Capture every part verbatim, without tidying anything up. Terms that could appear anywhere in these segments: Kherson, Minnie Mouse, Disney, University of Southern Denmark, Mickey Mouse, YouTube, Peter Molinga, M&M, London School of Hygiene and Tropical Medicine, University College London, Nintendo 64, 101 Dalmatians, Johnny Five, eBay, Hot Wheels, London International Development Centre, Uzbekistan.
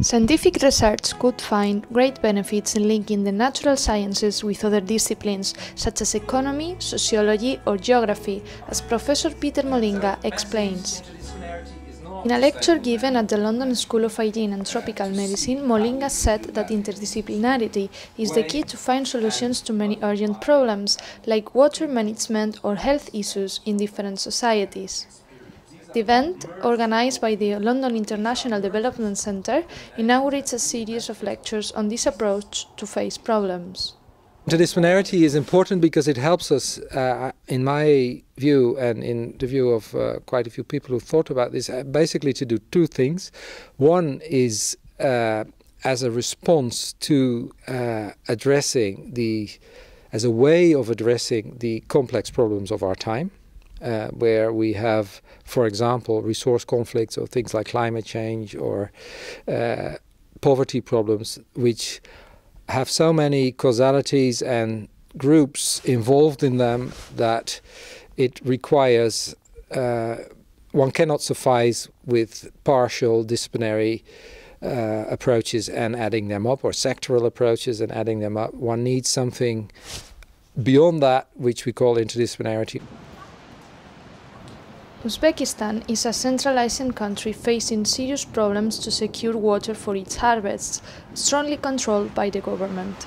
Scientific research could find great benefits in linking the natural sciences with other disciplines, such as economy, sociology or geography, as Professor Peter Molinga explains. In a lecture given at the London School of Hygiene and Tropical Medicine, Molinga said that interdisciplinarity is the key to find solutions to many urgent problems, like water management or health issues in different societies. The event, organized by the London International Development Centre, inaugurates a series of lectures on this approach to face problems. Interdisciplinarity is important because it helps us, uh, in my view and in the view of uh, quite a few people who thought about this, uh, basically to do two things. One is uh, as a response to uh, addressing the, as a way of addressing the complex problems of our time. Uh, where we have, for example, resource conflicts or things like climate change or uh, poverty problems, which have so many causalities and groups involved in them that it requires, uh, one cannot suffice with partial disciplinary uh, approaches and adding them up, or sectoral approaches and adding them up. One needs something beyond that, which we call interdisciplinarity. Uzbekistan is a Central Asian country facing serious problems to secure water for its harvests, strongly controlled by the government.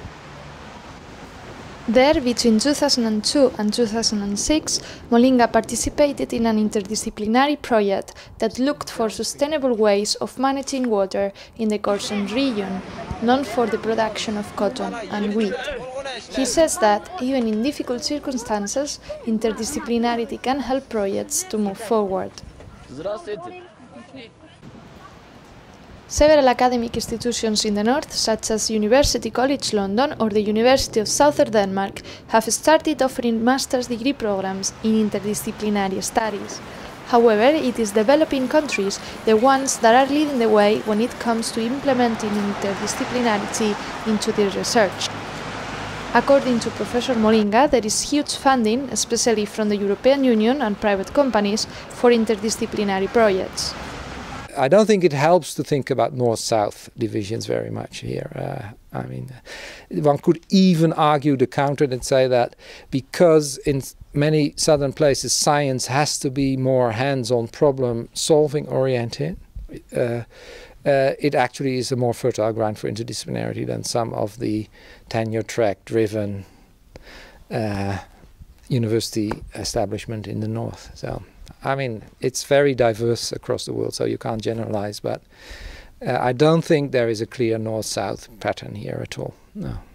There, between two thousand two and two thousand six, Molinga participated in an interdisciplinary project that looked for sustainable ways of managing water in the Kherson region, known for the production of cotton and wheat. He says that, even in difficult circumstances, interdisciplinarity can help projects to move forward. Several academic institutions in the north, such as University College London or the University of Southern Denmark, have started offering master's degree programs in interdisciplinary studies. However, it is developing countries, the ones that are leading the way when it comes to implementing interdisciplinarity into their research. According to Professor Molinga, there is huge funding, especially from the European Union and private companies, for interdisciplinary projects. I don't think it helps to think about north-south divisions very much here. Uh, I mean, one could even argue the counter and say that because in many southern places science has to be more hands-on, problem-solving oriented, uh, Uh, it actually is a more fertile ground for interdisciplinarity than some of the tenure-track driven uh, university establishment in the north. So, I mean, it's very diverse across the world, so you can't generalize, but uh, I don't think there is a clear north-south pattern here at all, no.